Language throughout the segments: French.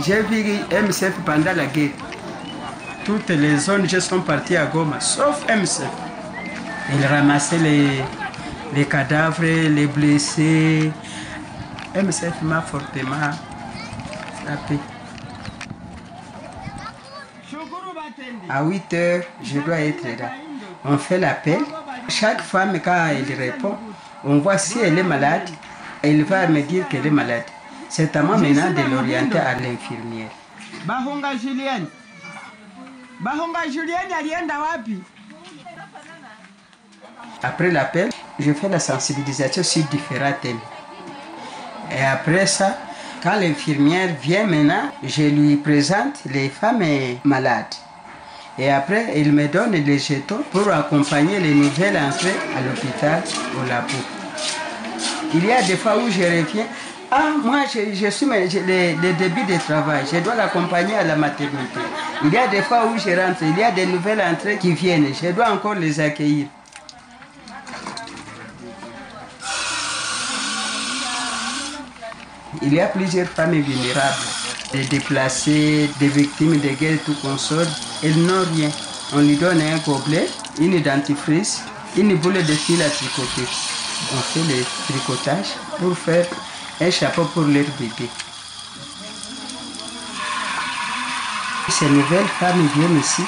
J'ai vu MCF pendant la guerre. Toutes les ONG sont parties à Goma, sauf MCF. Ils ramassaient les cadavres, les blessés. MCF m'a fortement frappé. À 8 heures, je dois être là. On fait l'appel. Chaque femme, quand elle répond, on voit si elle est malade, elle va me dire qu'elle est malade. C'est à moi maintenant de l'orienter à l'infirmière. Bahonga Julienne. Bahonga Julienne, alienda wapi. Après l'appel, je fais la sensibilisation sur différents thèmes. Et après ça, quand l'infirmière vient maintenant, je lui présente les femmes malades. Et après, il me donne les jetons pour accompagner les nouvelles entrées à l'hôpital au labo. Il y a des fois où je reviens, ah, moi je suis le début de travail, je dois l'accompagner à la maternité. Il y a des fois où je rentre, il y a des nouvelles entrées qui viennent, je dois encore les accueillir. Il y a plusieurs femmes vulnérables, des déplacés, des victimes de guerre, tout consort. Elles n'ont rien. On lui donne un gobelet, une dentifrice, une boule de fil à tricoter. On fait le tricotage pour faire un chapeau pour leur bébé. Ces nouvelles femmes viennent ici,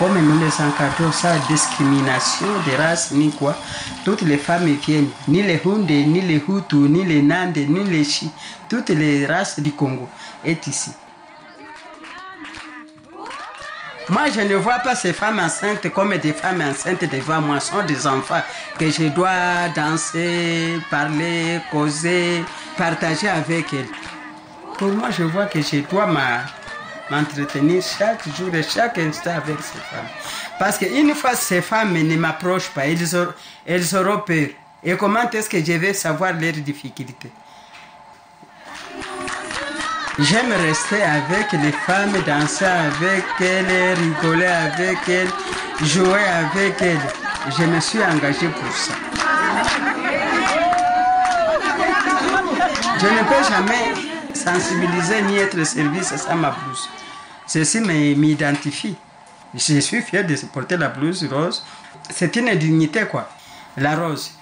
comme en 1914, sans discrimination de race ni quoi. Toutes les femmes viennent, ni les Hundés, ni les Hutus, ni les Nandés, ni les Chi. Toutes les races du Congo est ici. Moi, je ne vois pas ces femmes enceintes comme des femmes enceintes devant moi. Ce sont des enfants que je dois danser, parler, causer, partager avec elles. Pour moi, je vois que je dois m'entretenir chaque jour et chaque instant avec ces femmes. Parce qu'une fois ces femmes ne m'approchent pas, elles auront peur. Et comment est-ce que je vais savoir leurs difficultés? J'aime rester avec les femmes, danser avec elles, rigoler avec elles, jouer avec elles. Je me suis engagée pour ça. Je ne peux jamais sensibiliser ni être service sans ma blouse. Ceci m'identifie. Je suis fier de porter la blouse rose. C'est une dignité, quoi. La rose.